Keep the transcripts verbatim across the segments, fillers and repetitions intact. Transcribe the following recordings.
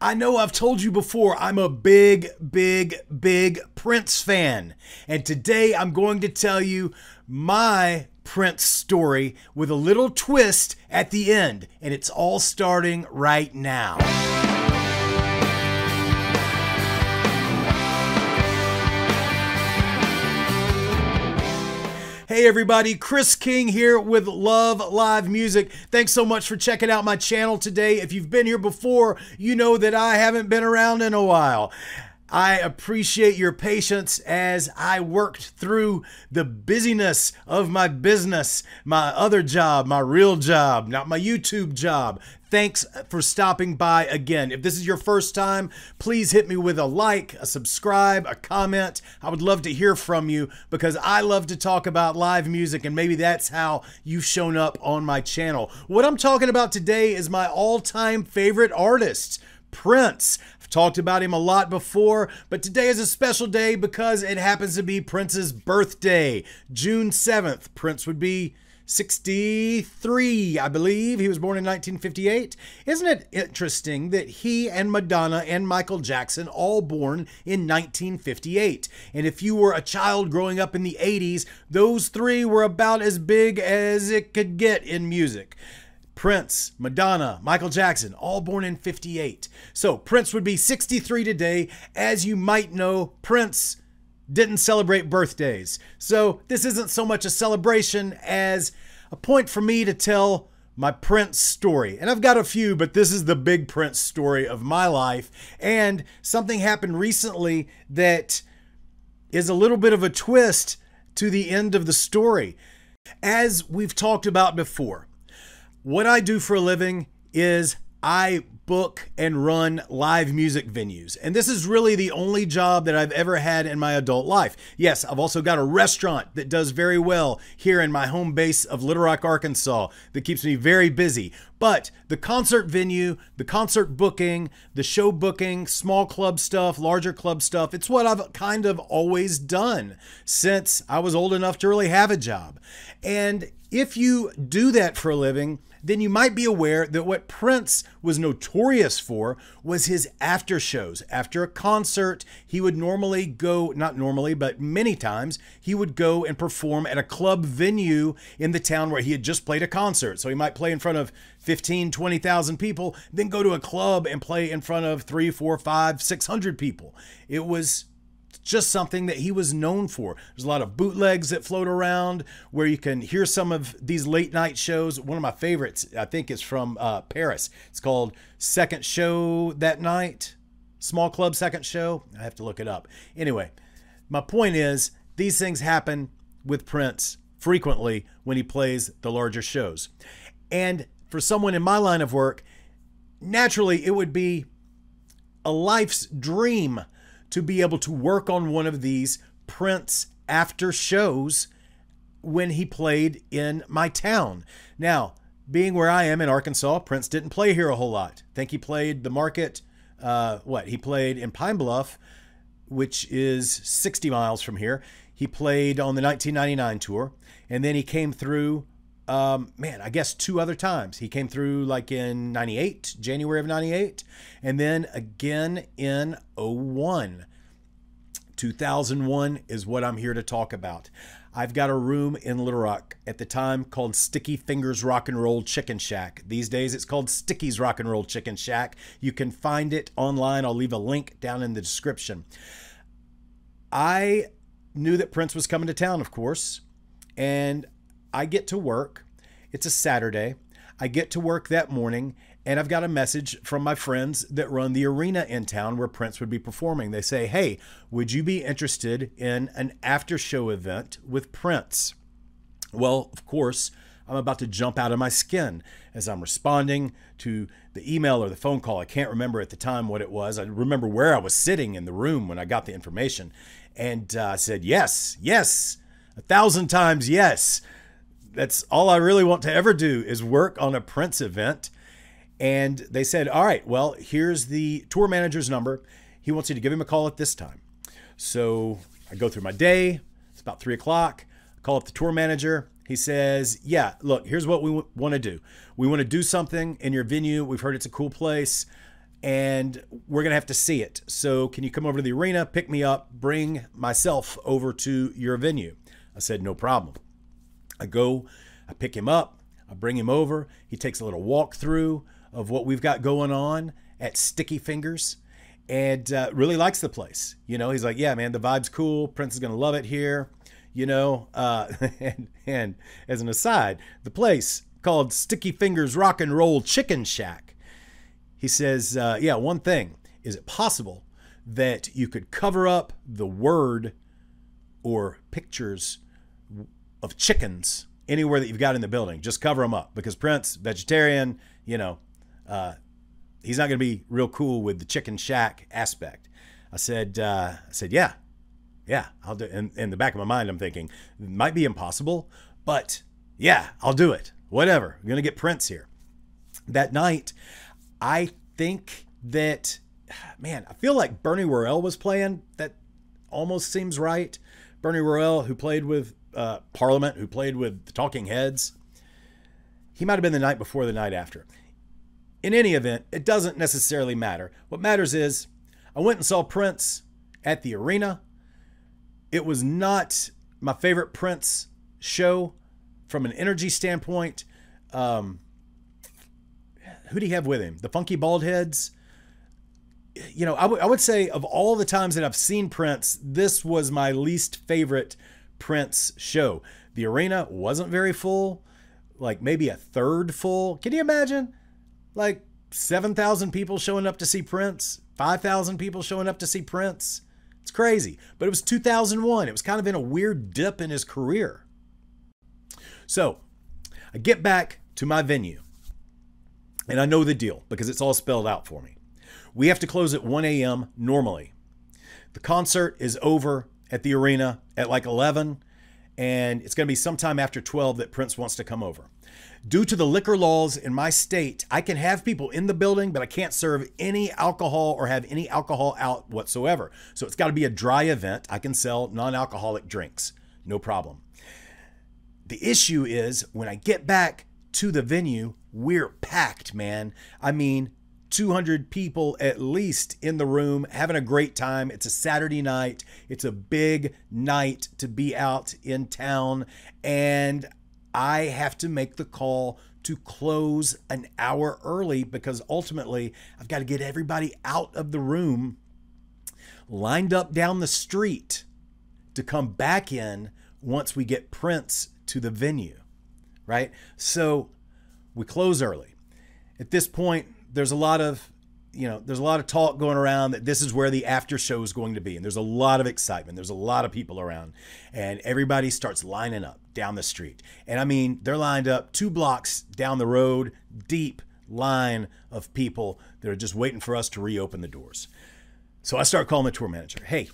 I know I've told you before, I'm a big, big, big Prince fan. And today I'm going to tell you my Prince story with a little twist at the end. And it's all starting right now. Hey everybody, Chris King here with Love Live Music. Thanks so much for checking out my channel today. If you've been here before, you know that I haven't been around in a while. I appreciate your patience as I worked through the busyness of my business, my other job, my real job, not my YouTube job. Thanks for stopping by again. If this is your first time, please hit me with a like, a subscribe, a comment. I would love to hear from you because I love to talk about live music, and maybe that's how you've shown up on my channel. What I'm talking about today is my all-time favorite artist, Prince. I've talked about him a lot before, but today is a special day because it happens to be Prince's birthday, June seventh. Prince would be sixty-three, I believe. He was born in nineteen fifty-eight. Isn't it interesting that he and Madonna and Michael Jackson all born in nineteen fifty-eight? And if you were a child growing up in the eighties, those three were about as big as it could get in music. Prince, Madonna, Michael Jackson, all born in fifty-eight. So Prince would be sixty-three today. As you might know, Prince didn't celebrate birthdays. So this isn't so much a celebration as a point for me to tell my Prince story. And I've got a few, but this is the big Prince story of my life. And something happened recently that is a little bit of a twist to the end of the story. As we've talked about before, what I do for a living is I book and run live music venues. And this is really the only job that I've ever had in my adult life. Yes, I've also got a restaurant that does very well here in my home base of Little Rock, Arkansas, that keeps me very busy. But the concert venue, the concert booking, the show booking, small club stuff, larger club stuff, it's what I've kind of always done since I was old enough to really have a job. And if you do that for a living, then you might be aware that what Prince was notorious for was his after shows. After a concert, he would normally go, not normally, but many times, he would go and perform at a club venue in the town where he had just played a concert. So he might play in front of fifteen, twenty thousand people, then go to a club and play in front of three, four, five, six hundred people. It was just something that he was known for. There's a lot of bootlegs that float around where you can hear some of these late night shows. One of my favorites, I think, is from uh, Paris. It's called Second Show That Night, Small Club Second Show. I have to look it up. Anyway, my point is these things happen with Prince frequently when he plays the larger shows. And for someone in my line of work, naturally, it would be a life's dream to be able to work on one of these Prince after shows when he played in my town. Now, being where I am in Arkansas, Prince didn't play here a whole lot. I think he played the market, uh, what? He played in Pine Bluff, which is sixty miles from here. He played on the nineteen ninety-nine tour, and then he came through, um, man, I guess two other times. He came through like in ninety-eight, January of ninety-eight, and then again in oh one. two thousand one is what I'm here to talk about. I've got a room in Little Rock at the time called Stickyz Rock 'n' Roll Chicken Shack. These days it's called Stickyz Rock 'n' Roll Chicken Shack. You can find it online. I'll leave a link down in the description. I knew that Prince was coming to town, of course, and I get to work. It's a Saturday. I get to work that morning, and I've got a message from my friends that run the arena in town where Prince would be performing. They say, hey, would you be interested in an after show event with Prince? Well, of course, I'm about to jump out of my skin as I'm responding to the email or the phone call. I can't remember at the time what it was. I remember where I was sitting in the room when I got the information, and uh, I said, yes, yes, a thousand times yes. That's all I really want to ever do is work on a Prince event. And they said, all right, well, here's the tour manager's number. He wants you to give him a call at this time. So I go through my day. It's about three o'clock. I call up the tour manager. He says, yeah, look, here's what we want to do. We want to do something in your venue. We've heard it's a cool place. and we're going to have to see it. So can you come over to the arena, pick me up, bring myself over to your venue? I said, no problem. I go, I pick him up, I bring him over. He takes a little walkthrough of what we've got going on at Sticky Fingers, and uh, really likes the place. You know, he's like, yeah, man, the vibe's cool. Prince is going to love it here. You know, uh, and, and as an aside, the place called Sticky Fingers Rock 'n' Roll Chicken Shack. He says, uh, yeah, one thing, is it possible that you could cover up the word or pictures of chickens anywhere that you've got in the building? Just cover them up, because Prince, vegetarian, you know, uh, he's not going to be real cool with the chicken shack aspect. I said, uh, I said, yeah, yeah, I'll do it. In, in the back of my mind, I'm thinking, it might be impossible, but yeah, I'll do it. Whatever. I'm going to get Prince here. That night, I think that, man, I feel like Bernie Worrell was playing. That almost seems right. Bernie Worrell, who played with uh, Parliament, who played with the Talking Heads. He might have been the night before, the night after. In any event, it doesn't necessarily matter. What matters is I went and saw Prince at the arena. It was not my favorite Prince show from an energy standpoint. Um, Who do you have with him? The Funky Bald Heads? You know, I, I would say of all the times that I've seen Prince, this was my least favorite Prince show. The arena wasn't very full, like maybe a third full. Can you imagine? Like seven thousand people showing up to see Prince, five thousand people showing up to see Prince. It's crazy. But it was two thousand one. It was kind of in a weird dip in his career. So I get back to my venue. And I know the deal because it's all spelled out for me. We have to close at one A M normally. The concert is over at the arena at like eleven, and it's going to be sometime after twelve that Prince wants to come over. Due to the liquor laws in my state, I can have people in the building, but I can't serve any alcohol or have any alcohol out whatsoever. So it's got to be a dry event. I can sell non-alcoholic drinks. No problem. The issue is when I get back to the venue, we're packed, man. I mean, two hundred people at least in the room, having a great time. It's a Saturday night. It's a big night to be out in town. And I have to make the call to close an hour early because ultimately I've got to get everybody out of the room, lined up down the street to come back in once we get Prince to the venue, right? So we close early. At this point, there's a lot of, you know, there's a lot of talk going around that this is where the after show is going to be. And there's a lot of excitement. There's a lot of people around, and everybody starts lining up down the street. And I mean, they're lined up two blocks down the road, deep line of people that are just waiting for us to reopen the doors. So I start calling the tour manager. Hey,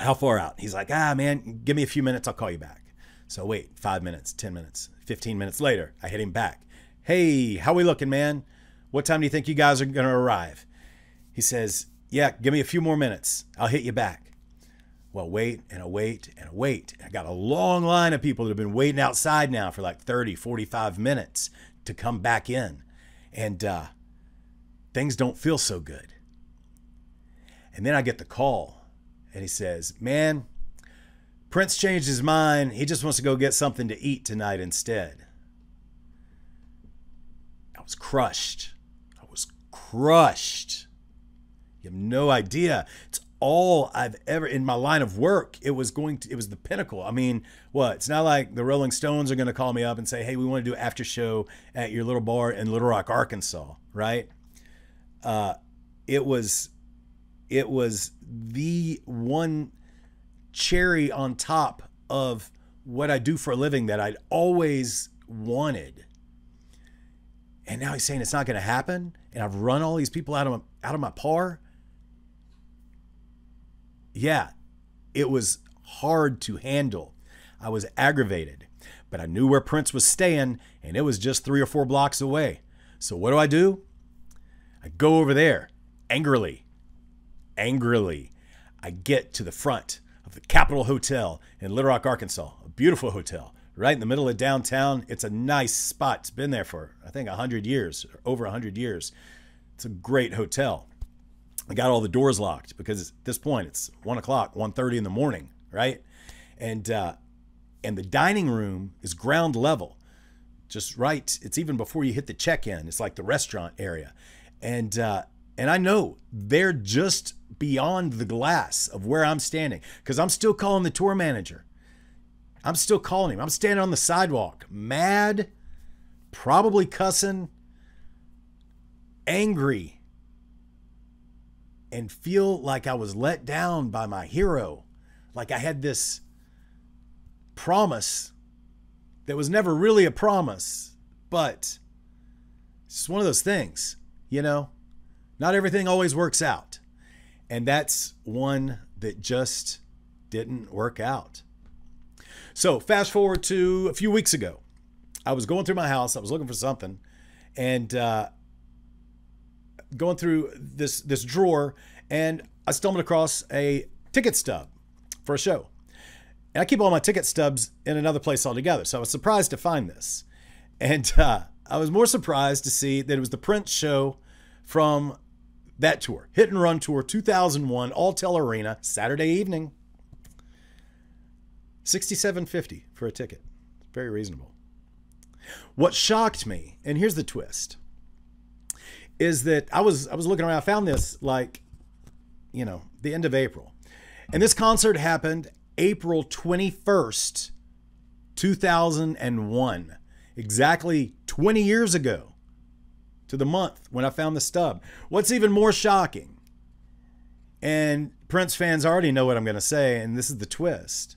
how far out? He's like, ah, man, give me a few minutes. I'll call you back. So wait, five minutes, ten minutes, fifteen minutes later, I hit him back. Hey, how we looking, man? What time do you think you guys are going to arrive? He says, yeah, give me a few more minutes. I'll hit you back. Well, wait and I wait and I wait. I got a long line of people that have been waiting outside now for like thirty, forty-five minutes to come back in. And uh, things don't feel so good. And then I get the call and he says, man, Prince changed his mind. He just wants to go get something to eat tonight instead. I was crushed. I was crushed. You have no idea. It's all I've ever, in my line of work, it was going to, it was the pinnacle. I mean, what? It's not like the Rolling Stones are going to call me up and say, hey, we want to do an after show at your little bar in Little Rock, Arkansas, right? Uh, it was, it was the one cherry on top of what I do for a living that I'd always wanted. And now he's saying it's not going to happen. And I've run all these people out of, my, out of my par. Yeah, it was hard to handle. I was aggravated, but I knew where Prince was staying and it was just three or four blocks away. So what do I do? I go over there angrily, angrily. I get to the front of the Capitol Hotel in Little Rock, Arkansas, a beautiful hotel. Right in the middle of downtown. It's a nice spot. It's been there for, I think, a hundred years, or over a hundred years. It's a great hotel. I got all the doors locked because at this point it's one o'clock, one thirty in the morning, right? And uh, and the dining room is ground level, just right. It's even before you hit the check-in. It's like the restaurant area, and uh, and I know they're just beyond the glass of where I'm standing because I'm still calling the tour manager. I'm still calling him. I'm standing on the sidewalk, mad, probably cussing, angry, and feel like I was let down by my hero. Like I had this promise that was never really a promise, but it's one of those things, you know, not everything always works out. And that's one that just didn't work out. So fast forward to a few weeks ago, I was going through my house. I was looking for something and uh, going through this, this drawer, and I stumbled across a ticket stub for a show. And I keep all my ticket stubs in another place altogether. So I was surprised to find this. And uh, I was more surprised to see that it was the Prince show from that tour, Hit and Run Tour two thousand one, Alltel Arena, Saturday evening. sixty-seven fifty for a ticket. Very reasonable. What shocked me, and here's the twist, is that I was I was looking around, I found this like, you know, the end of April. And this concert happened April twenty-first, two thousand one. Exactly twenty years ago to the month when I found the stub. What's even more shocking, and Prince fans already know what I'm going to say, and this is the twist.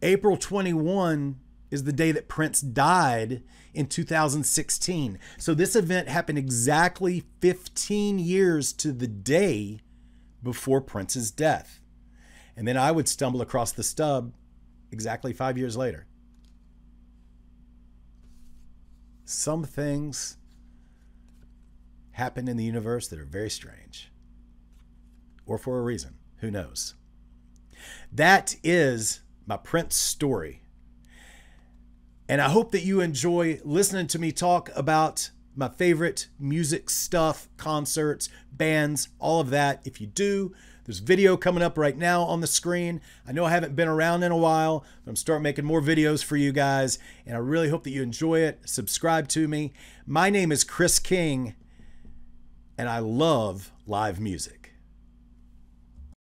April twenty-first is the day that Prince died in two thousand sixteen. So this event happened exactly fifteen years to the day before Prince's death. And then I would stumble across the stub exactly five years later. Some things happen in the universe that are very strange, or for a reason. Who knows? That is my Prince story. And I hope that you enjoy listening to me talk about my favorite music stuff, concerts, bands, all of that. If you do, there's video coming up right now on the screen. I know I haven't been around in a while, but I'm starting making more videos for you guys. And I really hope that you enjoy it. Subscribe to me. My name is Chris King, and I love live music.